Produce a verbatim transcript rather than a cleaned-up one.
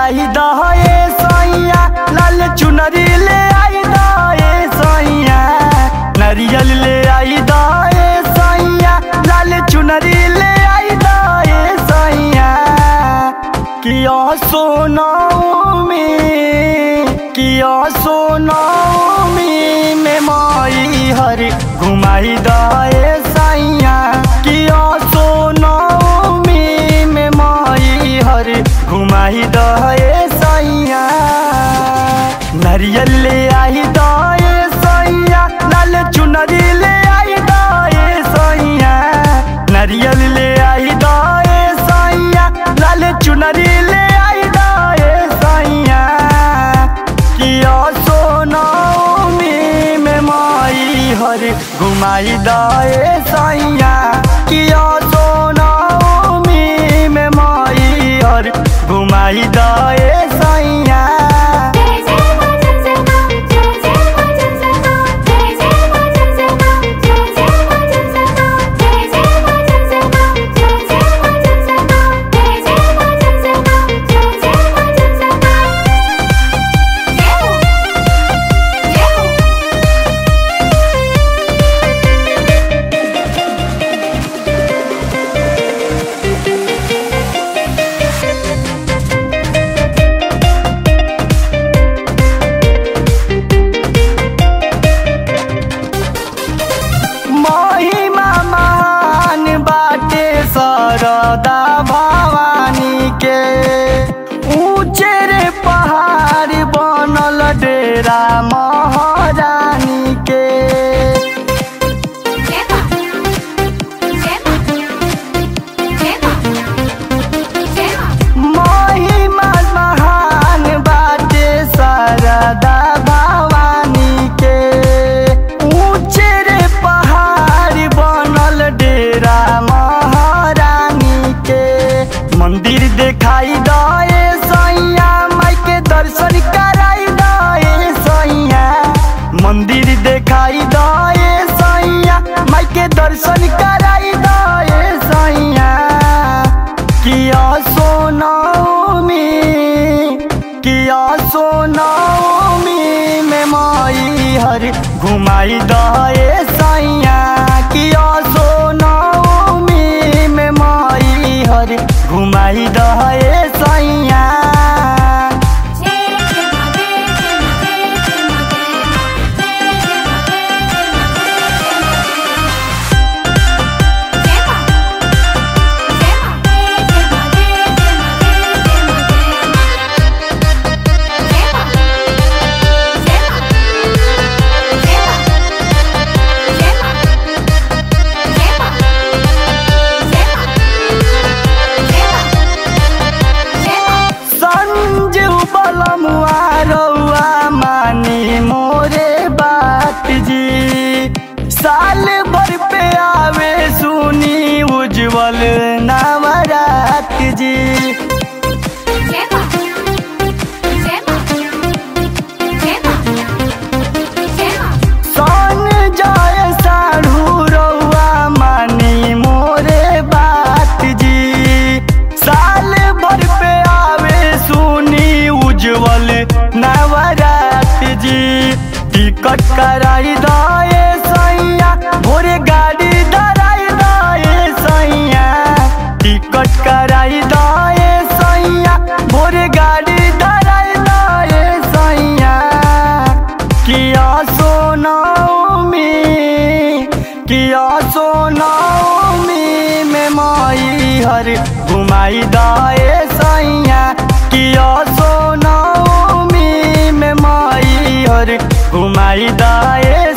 लाइदा ए सैया लाल चुनरी ले आइदा ए सैया नरियल ले आइदा ए सैया लाल चुनरी ले आइदा ए सैया किया सोनाओ में किया सोनाओ में में माई हर घुमाइदा ए सैया किया सोनाओ में में माई हर घुमाइदा ए सैया नरियल ले आइदा ए सैया लाल चुनरी ले आइदा ए सैया नरियल ले आइदा ए सैया लाल चुनरी ले आइदा ए सैया किया सोनाओ में में माई हर घुमाइदा ए सैया किया सोनाओ में में माई हर घुमाइदा ए सैया महारानी के महिमा महान बाटे शारदा भवानी के ऊंचे रे पहाड़ बनल डेरा महारानी के मंदिर दिखाई दे सैया माई के दर्शन कराई दे सैया मंदिर दिखाई दे सैया माई के दर्शन कराई दे सैया किया सोनाओ में किया सोनाओ में में माई हर घुमाई दे सैया किया सोनाओ में में माई हर घुमाई दे सैया साल भर पे आवे सुनी उज्जवल नवरात जी सन जाए साढ़ू रउआ मानी मोरे बात जी साल भर पे आवे सुनी उज्जवल नवरात जी टिकट कराई दे सैया भोरे गाड़ी धराई दे सैया टिकट कराई दे सैया भोरे गाड़ी धराई दे सैया किया सोनाओ में किया सोनाओ में में माई हर घुमाई दे सैया किया सोनाओ में में माई हर घुमाई दे